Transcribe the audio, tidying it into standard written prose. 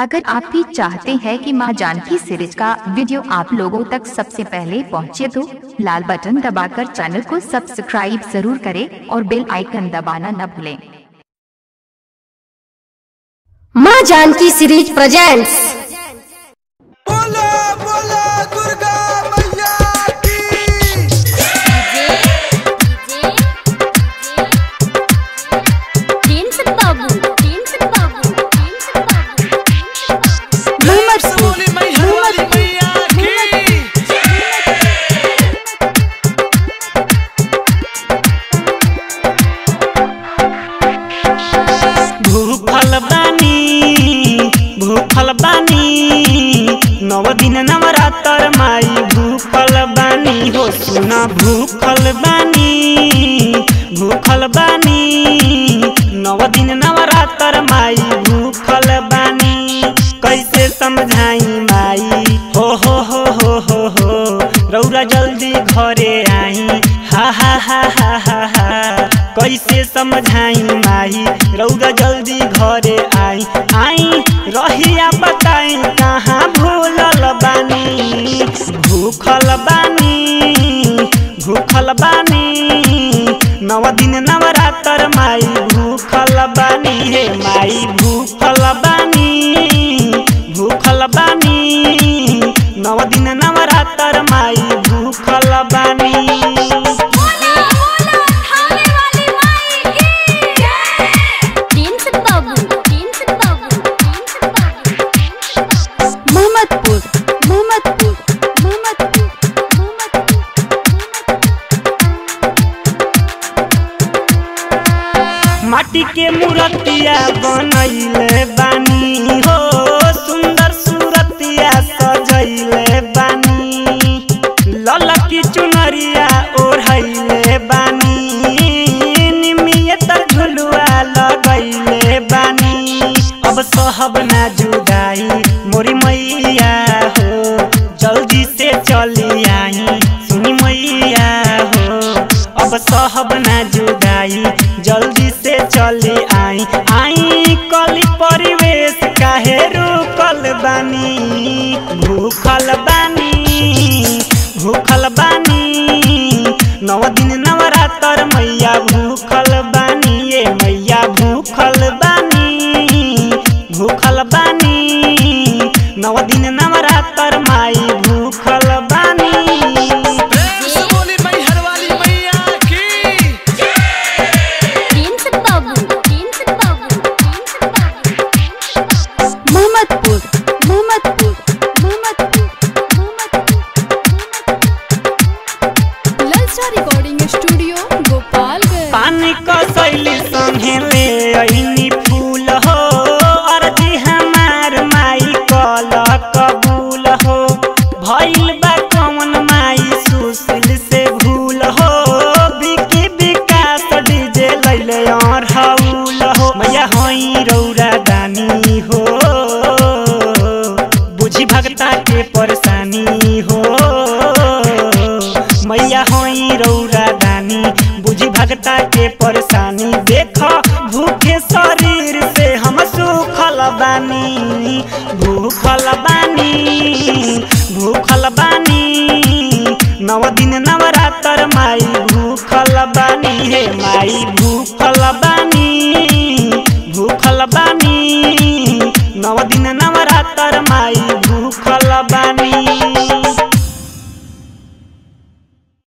अगर आप भी चाहते हैं कि माँ जानकी सीरीज का वीडियो आप लोगों तक सबसे पहले पहुँचे तो लाल बटन दबाकर चैनल को सब्सक्राइब जरूर करें और बेल आइकन दबाना न भूलें। माँ जानकी सीरीज प्रेजेंट्स भुखल बानी नवदिन नवरात माई। भुखल बानी हो सुना, भुखल बानी, भुखल बानी नवदिन नवरात माई। भुखल बानी कैसे समझाई माई, हो हो हो हो हो रौरा जल्दी घरे आई। हा हा हा हा हा हा कैसे समझाई माई, रौरा जल्दी घरे आई। आई रहिया बताई कहाँ भूलल बानी। भूखल बानी, भूखल बानी नवदिन नवरात माई। भूखल बानी हे माई, भूखल बानी, भूखल बानी नवदिन नवरात माई। भूखल बानी माटी के मूर्तिया बनैले बानी। हो सुंदर सूरतिया सजैले बानी, ललकी चुनरिया ओढ़ैले बानी, निमियत झुलुआ लगैले बानी। अब सहब ना जुदाई मोरी मैया हो, जल्दी से चली आई सुनी मैया हो। अब सहब ना जुदाई जल्दी से चले आई। आई कल परिवेश काहे रुकल बानी। भूखल बानी, भूखल बानी नवदिन नवरात मैया। भूखल बानी ये मैया, भूखल बानी, भूखल बानी नवदिन नवरात माई। भूखल बानी रिकॉर्डिंग स्टूडियो गोपाल। पानी का सैली संघेले आईनी फूल हो, अर्जी हमार माई कल कबूल हो। भइल बा कौन माई सुशील से भूल हो, बिकी विकास डीजे लैले और हाउल हो। मैया होई रौरा दानी हो, बुझी भगता के परेशानी हो। मैया होई रौरा दानी, बुझी भगता के परेशानी। देखो भूखे शरीर से हम सुखल बानी। भूखल बानी, भूखल बानी नवदिन नवरात माई। भूखल बानी हे माई, भूखल बानी, भूखल बानी नवदिन नवरात माई।